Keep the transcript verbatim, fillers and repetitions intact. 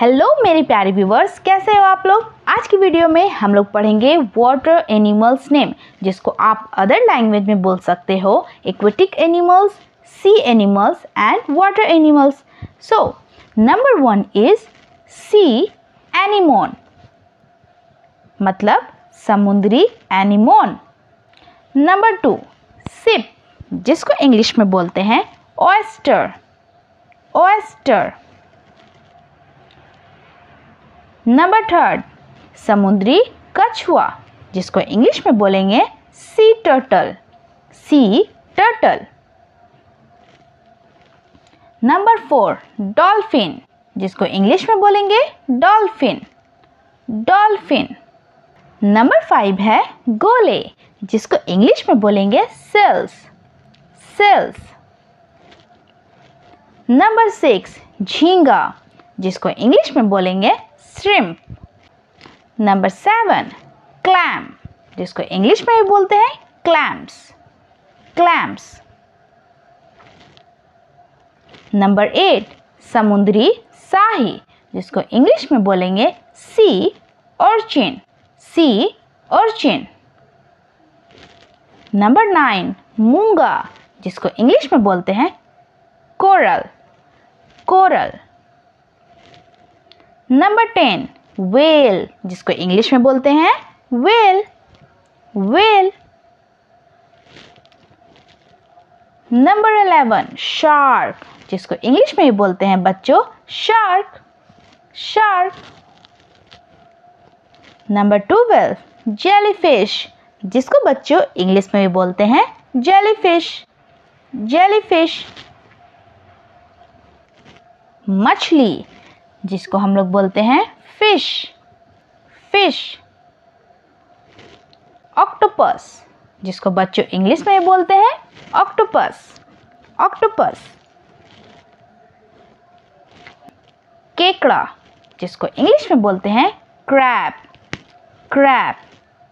Hello मेरे प्यारे viewers, कैसे हो आप लोग। आज की वीडियो में हम लोग पढ़ेंगे वाटर एनिमल्स नेम, जिसको आप अदर लैंग्वेज में बोल सकते हो aquatic animals, sea animals and water animals. So number one is sea anemone, मतलब समुद्री एनिमोन। नंबर टू सिप, जिसको इंग्लिश में बोलते हैं ऑयस्टर, ऑयस्टर। नंबर थर्ड समुद्री कछुआ, जिसको इंग्लिश में बोलेंगे sea turtle, sea turtle. Number four dolphin, जिसको इंग्लिश में बोलेंगे डॉल्फिन, डॉल्फिन। नंबर फाइव है गोले, जिसको इंग्लिश में बोलेंगे सेल्स, सेल्स। नंबर सिक्स झींगा, जिसको इंग्लिश में बोलेंगे श्रिम्प। नंबर सेवन क्लैम, जिसको इंग्लिश में भी बोलते हैं क्लैम्स, क्लैम्स। नंबर एट समुद्री साही, जिसको इंग्लिश में बोलेंगे सी ऑर्चिन, सी ऑर्चिन। नंबर नाइन मूंगा, जिसको इंग्लिश में बोलते हैं coral, coral. Number ten whale, जिसको इंग्लिश में बोलते हैं whale, whale. Number eleven shark, जिसको इंग्लिश में बोलते हैं बच्चों shark, shark. Number twelve jellyfish, जिसको बच्चों इंग्लिश में भी बोलते हैं जेलीफिश, जेलीफिश। मछली, जिसको हम लोग बोलते हैं फिश, फिश। ऑक्टोपस, जिसको बच्चों इंग्लिश में बोलते हैं ऑक्टोपस, ऑक्टोपस। केकड़ा, जिसको इंग्लिश में बोलते हैं क्रैब, क्रैब।